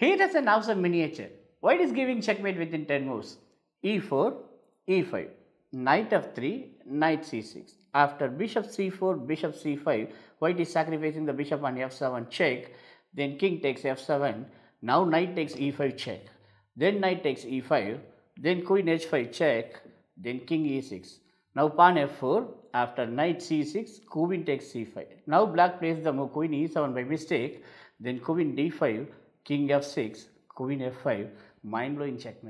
Here is an awesome miniature. White is giving checkmate within 10 moves. E4, E5, knight f3, knight c6. After bishop c4, bishop c5, white is sacrificing the bishop on f7 check. Then king takes f7. Now knight takes e5 check. Then knight takes e5. Then queen h5 check. Then king e6. Now pawn f4. After knight c6, queen takes c5. Now black plays the move queen e7 by mistake. Then queen d5, king f6, queen f5. Mind blowing checkmate.